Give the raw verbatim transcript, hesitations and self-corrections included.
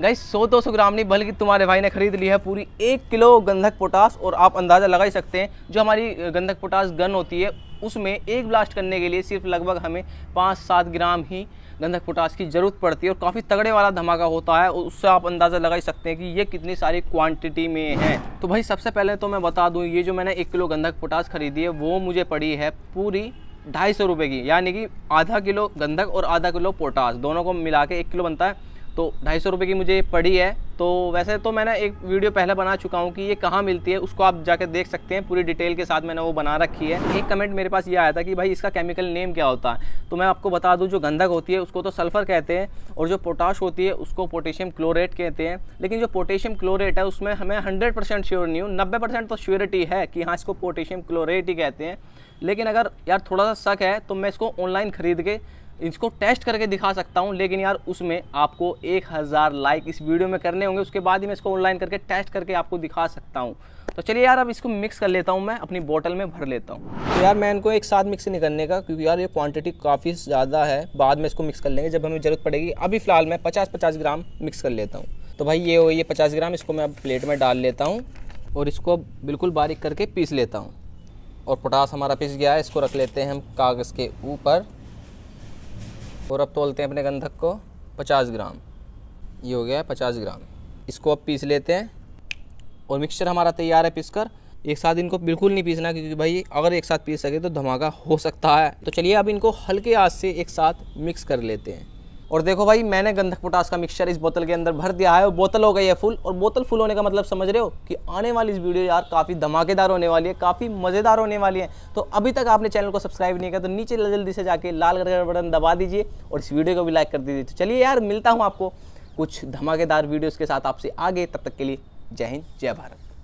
Guys सौ दो सौ ग्राम नहीं बल्कि तुम्हारे भाई ने खरीद ली है पूरी एक किलो गंधक पोटाश। और आप अंदाज़ा लगा ही सकते हैं जो हमारी गंधक पोटाश गन होती है उसमें एक ब्लास्ट करने के लिए सिर्फ लगभग हमें पाँच सात ग्राम ही गंधक पोटाश की ज़रूरत पड़ती है और काफ़ी तगड़े वाला धमाका होता है। और उससे आप अंदाज़ा लगा ही सकते हैं कि ये कितनी सारी क्वांटिटी में है। तो भाई सबसे पहले तो मैं बता दूँ, ये जो मैंने एक किलो गंधक पोटाश खरीदी है वो मुझे पड़ी है पूरी ढाई सौ रुपये की, यानी कि आधा किलो गंधक और आधा किलो पोटाश दोनों को मिला के एक किलो बनता है, तो ढाई सौ रुपये की मुझे पड़ी है। तो वैसे तो मैंने एक वीडियो पहले बना चुका हूँ कि ये कहाँ मिलती है, उसको आप जाकर देख सकते हैं, पूरी डिटेल के साथ मैंने वो बना रखी है। एक कमेंट मेरे पास ये आया था कि भाई इसका केमिकल नेम क्या होता है, तो मैं आपको बता दूँ जो गंधक होती है उसको तो सल्फ़र कहते हैं और जो पोटाश होती है उसको पोटेशियम क्लोरेट कहते हैं। लेकिन जो पोटेशियम क्लोरेट है उसमें हमें हंड्रेड परसेंट श्योर नहीं हूँ, नब्बे परसेंट तो श्योरिटी है कि हाँ इसको पोटेशियम क्लोरेट ही कहते हैं। लेकिन अगर यार थोड़ा सा शक है तो मैं इसको ऑनलाइन ख़रीद के इसको टेस्ट करके दिखा सकता हूं, लेकिन यार उसमें आपको एक हज़ार लाइक इस वीडियो में करने होंगे, उसके बाद ही मैं इसको ऑनलाइन करके टेस्ट करके आपको दिखा सकता हूं। तो चलिए यार अब इसको मिक्स कर लेता हूं, मैं अपनी बोतल में भर लेता हूं। तो यार मैं इनको एक साथ मिक्स नहीं करने का, क्योंकि यार ये क्वांटिटी काफ़ी ज़्यादा है, बाद में इसको मिक्स कर लेंगे जब हमें ज़रूरत पड़ेगी। अभी फ़िलहाल मैं पचास पचास ग्राम मिक्स कर लेता हूँ। तो भाई ये हो ये पचास ग्राम, इसको मैं अब प्लेट में डाल लेता हूँ और इसको बिल्कुल बारीक करके पीस लेता हूँ। और पोटाश हमारा पीस गया है, इसको रख लेते हैं हम कागज़ के ऊपर। और अब तोलते हैं अपने गंधक को, पचास ग्राम ये हो गया है पचास ग्राम। इसको अब पीस लेते हैं और मिक्सचर हमारा तैयार है पीसकर। एक साथ इनको बिल्कुल नहीं पीसना, क्योंकि भाई अगर एक साथ पीस सके तो धमाका हो सकता है। तो चलिए अब इनको हल्के आंच से एक साथ मिक्स कर लेते हैं। और देखो भाई मैंने गंधक पोटाश का मिक्सचर इस बोतल के अंदर भर दिया है और बोतल हो गई है फुल। और बोतल फुल होने का मतलब समझ रहे हो कि आने वाली इस वीडियो यार काफ़ी धमाकेदार होने वाली है, काफ़ी मज़ेदार होने वाली है। तो अभी तक आपने चैनल को सब्सक्राइब नहीं किया तो नीचे जल्दी से जाके लाल कलर का बटन दबा दीजिए और इस वीडियो को भी लाइक कर दीजिए। तो चलिए यार मिलता हूँ आपको कुछ धमाकेदार वीडियोज़ के साथ आपसे आगे, तब तक के लिए जय हिंद जय भारत।